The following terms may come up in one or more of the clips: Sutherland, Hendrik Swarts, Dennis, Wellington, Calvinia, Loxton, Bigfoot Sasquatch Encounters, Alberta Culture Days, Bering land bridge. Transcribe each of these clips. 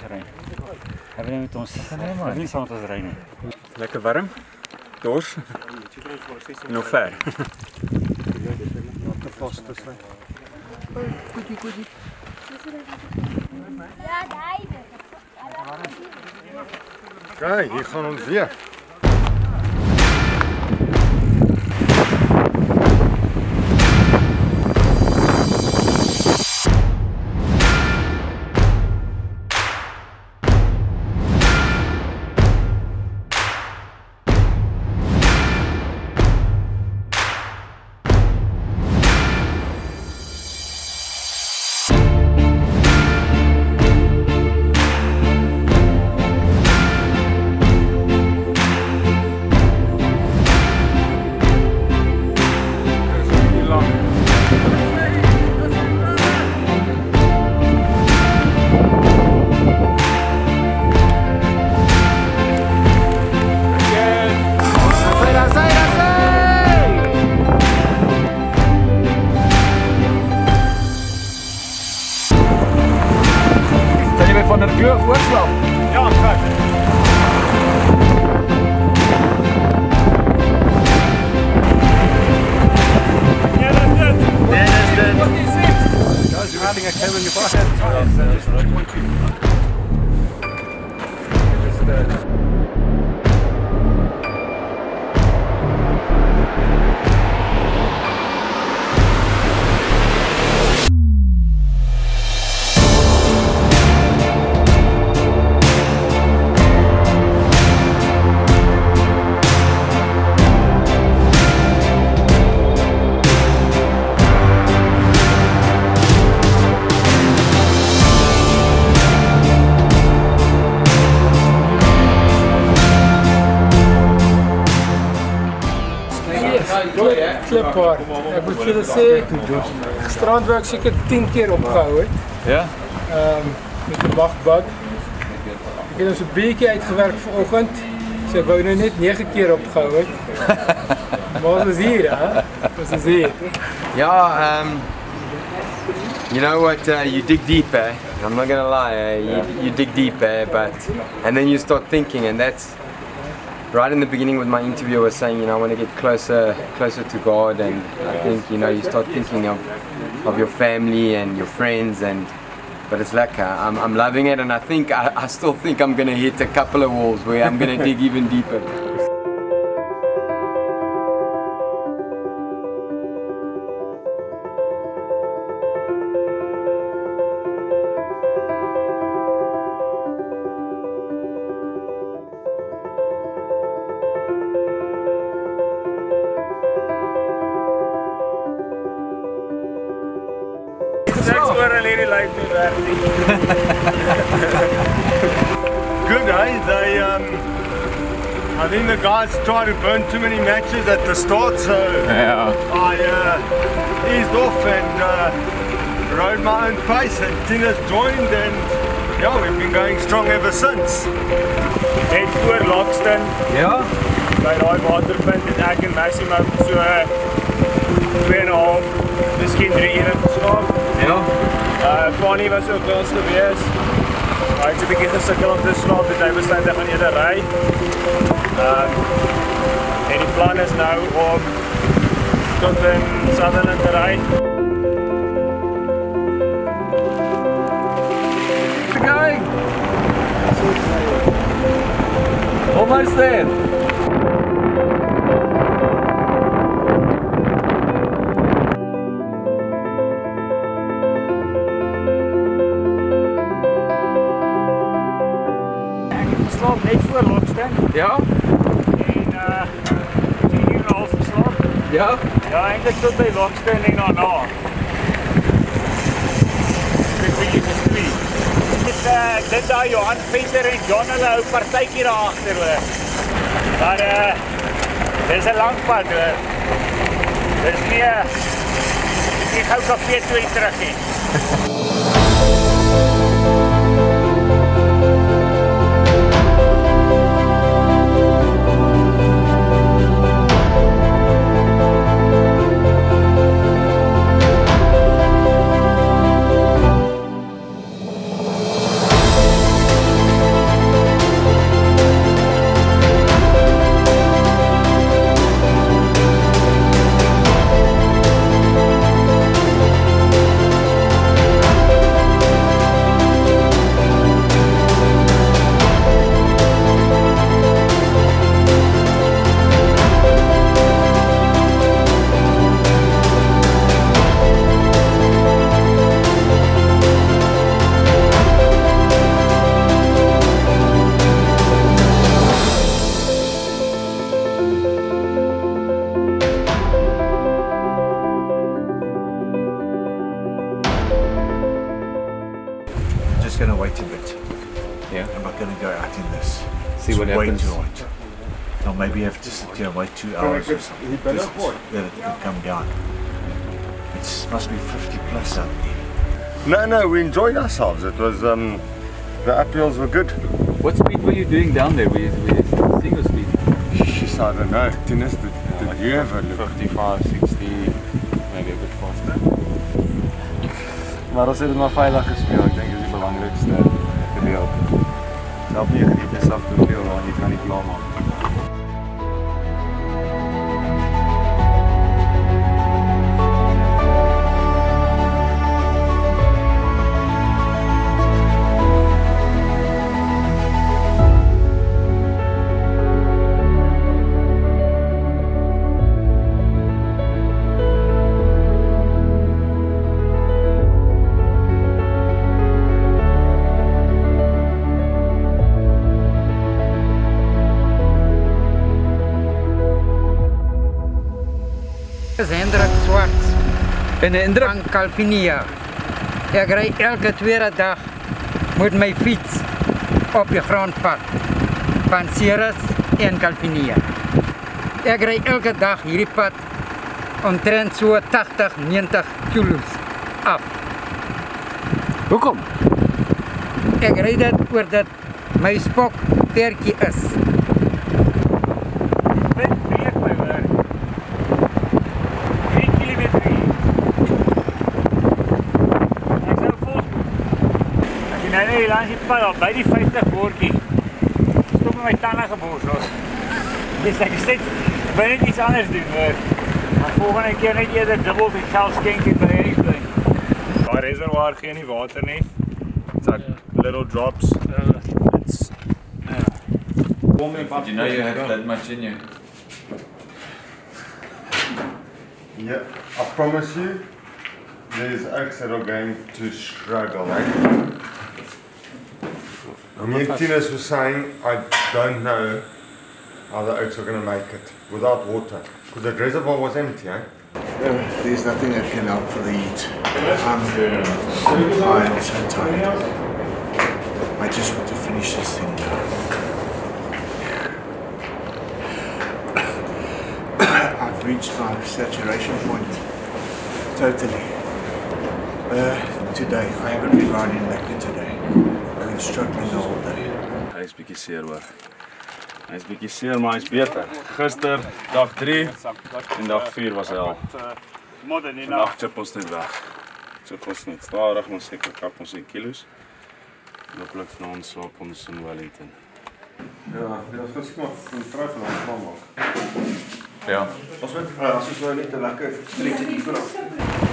weggerend. Hebben we met ons niets aan het rennen. Lekker warm, dors en ver. Not te vast zijn. Goedie, goedie. Ja, daar is het. Kijk, hier gaan ons weer. Van der Kleur voorslag. Ja, kijk. Dennis, what is it? Guys, you're having a camera in your pocket. Klipbaar. Ik moet jullie zeggen, gisteravond werd ik zeker 10 keer opgehouden. Ja? Met de wachtbak. Ik heb ons een beetje uitgewerkt vanochtend. Dus ik wou nu net 9 keer opgehouden. Maar het is hier, hè? Het is hier. Ja, you know what, you dig deep, eh? I'm not gonna lie, you dig deep, eh? And then you start thinking, and that's right in the beginning with my interview I was saying, you know, I want to get closer to God, and I think, you know, you start thinking of your family and your friends, and but it's like I'm loving it, and I think I still think I'm gonna hit a couple of walls where I'm gonna dig even deeper. Good, eh? They, I think the guys tried to burn too many matches at the start, so yeah. I eased off and rode my own pace, and Dennis joined, and yeah, we've been going strong ever since. Head for Loxton. Yeah. By the waterpunt and I can maximum so 2.5, misschien 3 minuten geslagen. Yeah. Fanny was ook wel eens geweest. Hij heeft een beetje gesukkeld om te slapen, dus hij besluit dat hij eerder rijdt. En die plan is nou om tot in Sutherland te rijden. We're going! Almost there! Net voor Loxton. Ja. En 10,5 uur geslapen. Ja. Ja, eigenlijk tot bij Loxton en daarna. Ik denk dat Johan, Peter en John hulle hou partijtjie daarachter hoor. Maar dit is een lang pad hoor. Dit is nie een gauw café toe en terug heen. Yeah. I'm not going to go out in this. See it's what happens. Way too hot. Or maybe you have to sit here and wait 2 hours or something. Let it come down. It must be 50 plus out there. No, no, we enjoyed ourselves. It was, the uphills were good. What speed were you doing down there? Were you single speed? Jeez, I don't know. Dennis, did you have a look? 55, 60, maybe a bit faster. Maar als dit maar veilig gespeel, ik denk dat is die belangrijkste gedeelte. Help je geniet jezelf te veel, want je kan niet klaar maken. Is Hendrik Swarts van Calvinia. Ek ry elke tweede dag met my fiets op die grondpad van Ceres en Calvinia. Ek ry elke dag hierdie pad omtrent so 80, 90 kilos af. Hoekom? Ek ry dit oor dat my spok terkie is. Nee, langs die pad al, by die 50 boortjie. Stop met my tanden geboors los. Dus ek is net, ek wil net iets anders doen hoor. Maar volgende keer net eerder dubbel met geld skenk en bereik doen. Daar reservoir gee nie water nie. It's like little drops. It's... Did you know you have that much in you? Yeah, I promise you, there's oaks that are going to struggle. Me and Tinas were saying, I don't know how the oaks are going to make it without water, because the reservoir was empty, eh? There's nothing that can help for the heat. I'm so tired. I just want to finish this thing now. I've reached my saturation point, totally. Today, I haven't been riding like it today. Hy is bietjie seer hoor. Hy is bietjie seer, maar hy is beter. Gister, dag 3 en dag 4 was hy al. Vandag chip ons net weg. Chip ons net stadig, maar seker kap ons in kilos. Hopelijk vanavond slaap ons in Wellington. Ja, dit was gesig maar een truif en ons plan maak. Ja. As ons nou net een lekker streetje die vanaf.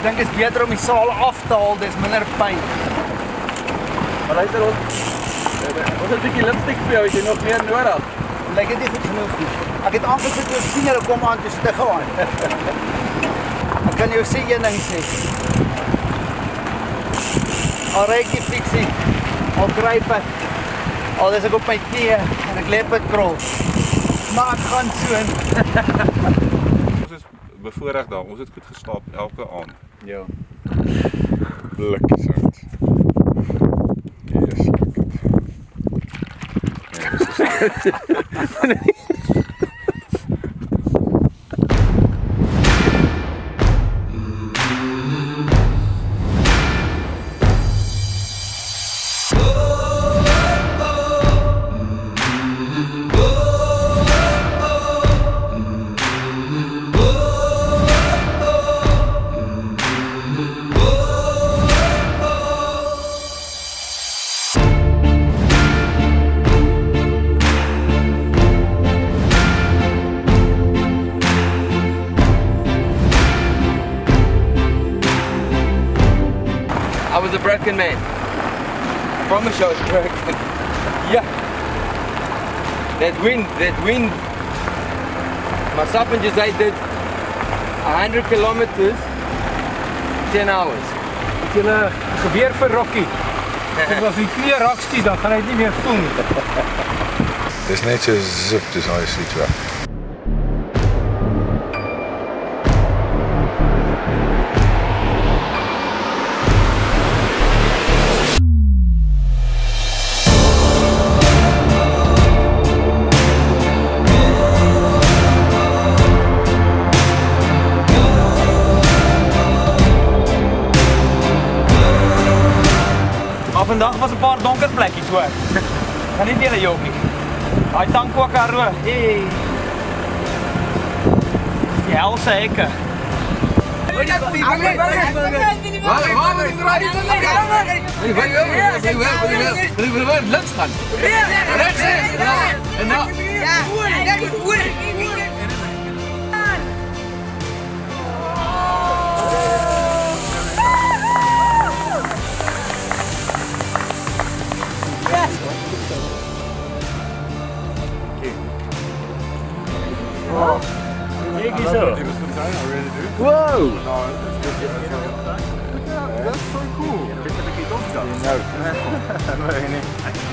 Ek dink het is beter om die saal af te haal, dit is minder pijn. Maar luister ons, ons het die lipstick vir jou, het jy nog meer nodig? Lyk het nie goed genoeg nie. Ek het aangesit oor sien hulle kom aan, dus te gaan. Ek kan jou sê een ding sê. Al reik die fiksie, al kruip het, al is ek op my knie en ek lep het krol. Maar ek gaan soon. Ons is bevoorrecht daar, ons het goed geslaap elke aand. Ja. Lekker soort. Yes, lekker. Nee. I was a broken man. I promise you I was broken. Yeah. That wind. Myself and Jose did 100 kilometers, 10 hours. As you know, geweer for Rocky. As was die knie rakskiet, dan gaan hy nie meer voel nie. Dis net so zip, dis al jy sê toe. vandaag was een paar donker plekjes hoor. Ga niet willen jokie. Hij tankt ook aan hoor. Ja, zeker. Links gaan. Rechts heen. Whoa! That's so cool. No.